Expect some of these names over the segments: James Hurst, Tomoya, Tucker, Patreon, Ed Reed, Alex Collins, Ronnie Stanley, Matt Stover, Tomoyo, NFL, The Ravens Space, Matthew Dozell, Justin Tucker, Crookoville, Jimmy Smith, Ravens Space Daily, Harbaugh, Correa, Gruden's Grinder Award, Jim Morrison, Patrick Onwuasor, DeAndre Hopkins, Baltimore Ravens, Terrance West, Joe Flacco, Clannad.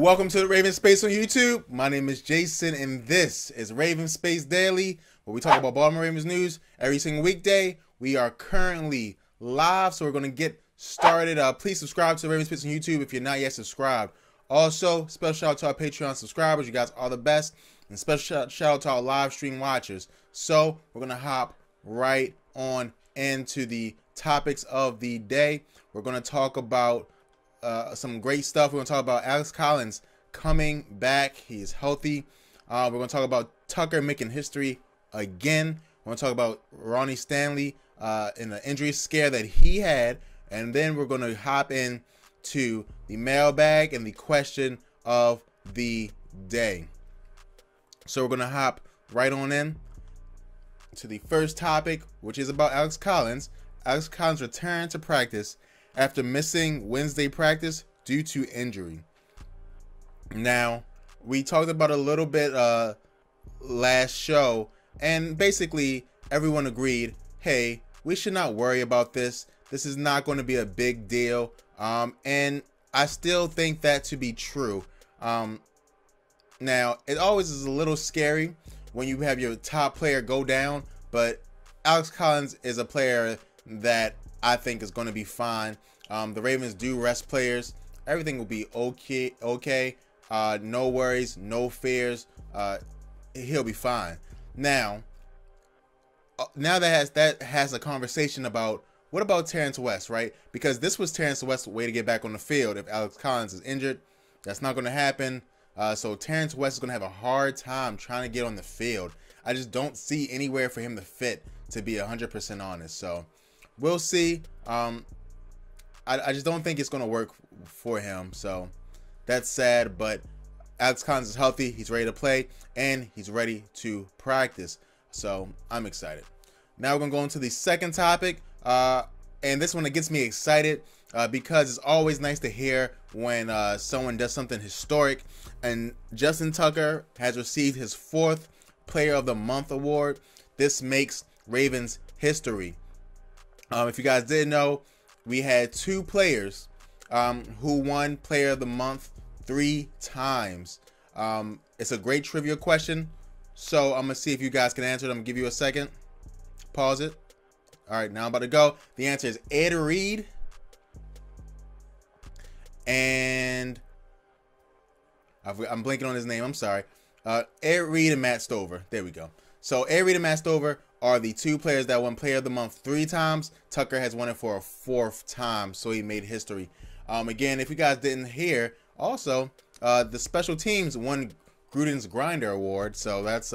Welcome to the Ravens Space on YouTube. My name is Jason, and this is Ravens Space Daily, where we talk about Baltimore Ravens news every single weekday. We are currently live, so we're going to get started. Please subscribe to Ravens Space on YouTube if you're not yet subscribed. Also, special shout out to our Patreon subscribers. You guys are the best. And special shout out to our live stream watchers. So we're going to hop right on into the topics of the day. We're going to talk about some great stuff. We're going to talk about Alex Collins coming back. He is healthy. We're going to talk about Tucker making history again. We're going to talk about Ronnie Stanley in the injury scare that he had. And then we're going to hop in to the mailbag and the question of the day. So we're going to hop right on in to the first topic, which is about Alex Collins. Alex Collins returned to practice after missing Wednesday practice due to injury. Now, we talked about a little bit last show, and basically everyone agreed, hey, we should not worry about this. This is not going to be a big deal. And I still think that to be true. Now, it always is a little scary when you have your top player go down, but Alex Collins is a player that I think is going to be fine. The Ravens do rest players. Everything will be okay. No worries, no fears. He'll be fine. Now, that has a conversation about what about Terrance West, right? Because this was Terrance West's way to get back on the field. If Alex Collins is injured, that's not going to happen. So Terrance West is going to have a hard time trying to get on the field. I just don't see anywhere for him to fit, to be 100% honest. So we'll see. I just don't think it's going to work for him. So that's sad, but Alex Collins is healthy. He's ready to play, and he's ready to practice. So I'm excited. Now we're going to go into the second topic. And this one, it gets me excited because it's always nice to hear when someone does something historic. And Justin Tucker has received his 4th Player of the Month award. This makes Ravens history. If you guys didn't know, we had 2 players who won Player of the Month 3 times. It's a great trivia question, so I'm gonna see if you guys can answer it. I'm gonna give you a second. Pause it. All right, now I'm about to go. The answer is Ed Reed and I'm blanking on his name. I'm sorry. Ed Reed and Matt Stover. There we go. So Ed Reed and Matt Stover are the 2 players that won Player of the Month 3 times. Tucker has won it for a 4th time, so he made history. Again, if you guys didn't hear, also the special teams won Gruden's Grinder Award, so that's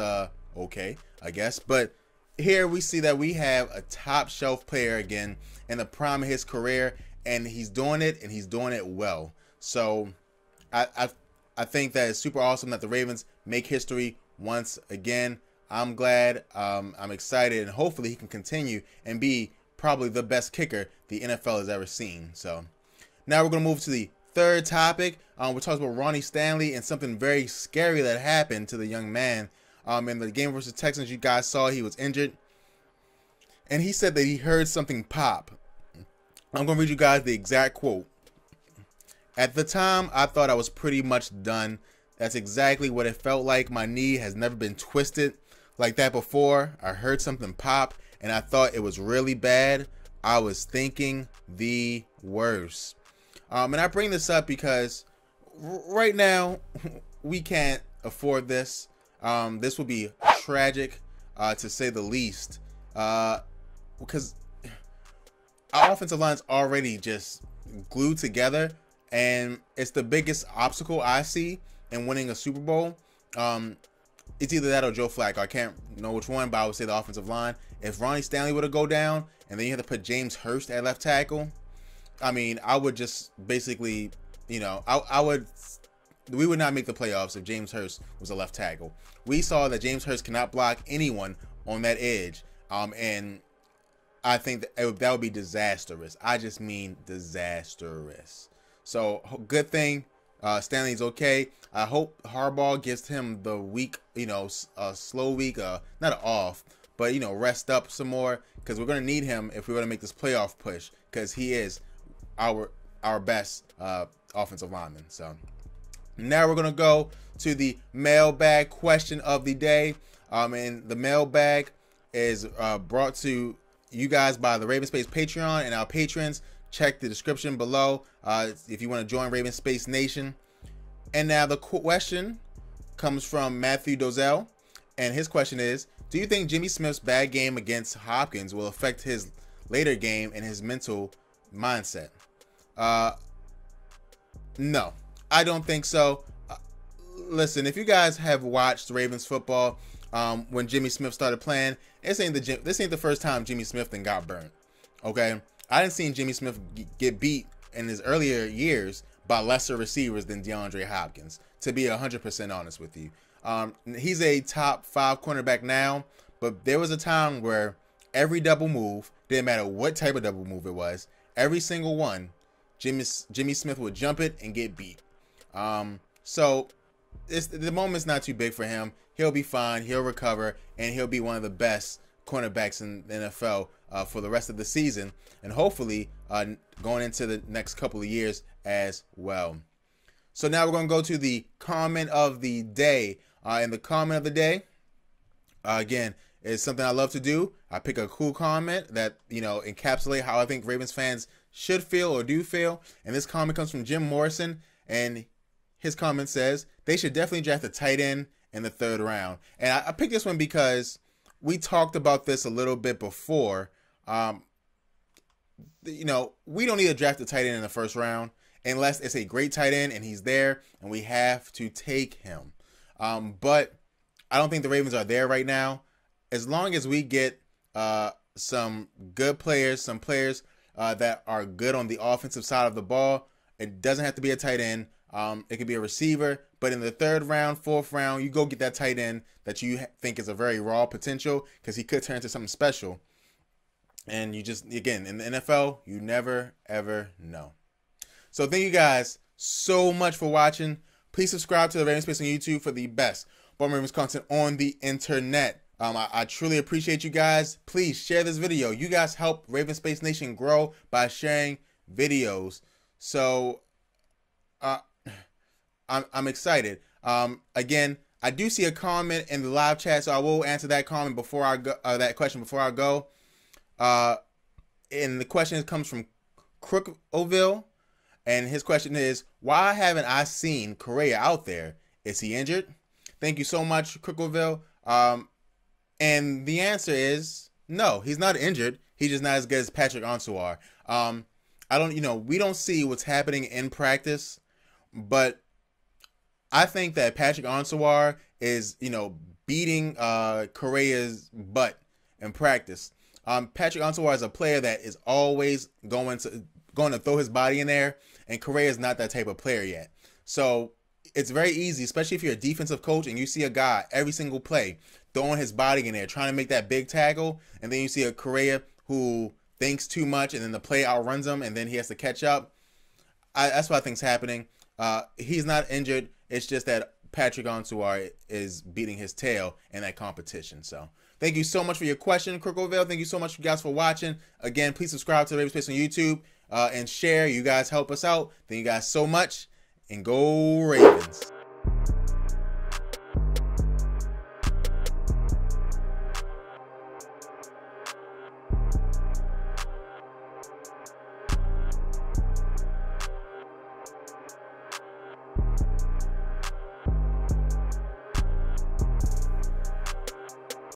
okay, I guess. But here we see that we have a top shelf player again in the prime of his career, and he's doing it, and he's doing it well. So I think that it's super awesome that the Ravens make history once again. I'm glad, I'm excited, and hopefully he can continue and be probably the best kicker the NFL has ever seen. So now we're going to move to the third topic. We're talking about Ronnie Stanley and something very scary that happened to the young man. In the game versus Texans, you guys saw he was injured, and he said that he heard something pop. I'm going to read you guys the exact quote. "At the time, I thought I was pretty much done. That's exactly what it felt like. My knee has never been twisted like that before. I heard something pop, and I thought it was really bad. I was thinking the worst." And I bring this up because right now, we can't afford this. This would be tragic, to say the least, because our offensive line's already just glued together, and it's the biggest obstacle I see in winning a Super Bowl. It's either that or Joe Flacco. I can't know which one, but I would say the offensive line. If Ronnie Stanley were to go down, and then you have to put James Hurst at left tackle, I mean, I would just basically, you know, we would not make the playoffs if James Hurst was a left tackle. We saw that James Hurst cannot block anyone on that edge, and I think that would be disastrous. I just mean disastrous. So good thing Stanley's okay. I hope Harbaugh gives him the week, you know, a slow week, not off, but, you know, rest up some more, because we're going to need him if we're going to make this playoff push, because he is our best offensive lineman. So Now we're going to go to the mailbag question of the day. And the mailbag is brought to you guys by the Raven Space Patreon and our patrons. Check the description below if you want to join Raven Space Nation. And now the question comes from Matthew Dozell. And his question is, do you think Jimmy Smith's bad game against Hopkins will affect his later game and his mental mindset? No, I don't think so. Listen, if you guys have watched Ravens football when Jimmy Smith started playing, this ain't the first time Jimmy Smith then got burned. Okay, I didn't see Jimmy Smith get beat in his earlier years by lesser receivers than DeAndre Hopkins, to be 100% honest with you. He's a top 5 cornerback now, but there was a time where every double move, didn't matter what type of double move it was, every single one, Jimmy Smith would jump it and get beat. So the moment's not too big for him. He'll be fine. He'll recover, and he'll be one of the best cornerbacks in the NFL for the rest of the season, and hopefully going into the next couple of years as well. So now we're going to go to the comment of the day. And the comment of the day, again, is something I love to do. I pick a cool comment that, you know, encapsulate how I think Ravens fans should feel or do feel. And this comment comes from Jim Morrison. And his comment says, they should definitely draft a tight end in the 3rd round. And I picked this one because we talked about this a little bit before. You know, we don't need to draft a tight end in the 1st round. Unless it's a great tight end and he's there and we have to take him. But I don't think the Ravens are there right now. As long as we get some good players, some players that are good on the offensive side of the ball, it doesn't have to be a tight end. It could be a receiver. But in the 3rd round, 4th round, you go get that tight end that you think is a very raw potential because he could turn into something special. And you just, again, in the NFL, you never, ever know. So thank you guys so much for watching. Please subscribe to the Ravens Space on YouTube for the best Baltimore Ravens content on the internet. I truly appreciate you guys. Please share this video. You guys help Ravens Space Nation grow by sharing videos. So I'm excited. Again, I do see a comment in the live chat, so I will answer that comment before I go. That question before I go. And the question comes from Crookoville. And his question is, why haven't I seen Correa out there? Is he injured? Thank you so much, Crookoville. And the answer is no, he's not injured. He's just not as good as Patrick Onwuasor. I don't, you know, we don't see what's happening in practice, but I think that Patrick Onwuasor is, you know, beating Correa's butt in practice. Patrick Onwuasor is a player that is always going to throw his body in there, and Correa is not that type of player yet. So it's very easy, especially if you're a defensive coach and you see a guy every single play throwing his body in there, trying to make that big tackle, and then you see a Correa who thinks too much, and then the play outruns him, and then he has to catch up. That's what I think's happening. He's not injured. It's just that Patrick Onwuasor is beating his tail in that competition. So thank you so much for your question, Crookoville. Thank you so much, you guys, for watching. Again, please subscribe to the Ravens Space on YouTube. And share. You guys help us out. Thank you guys so much, and go Ravens.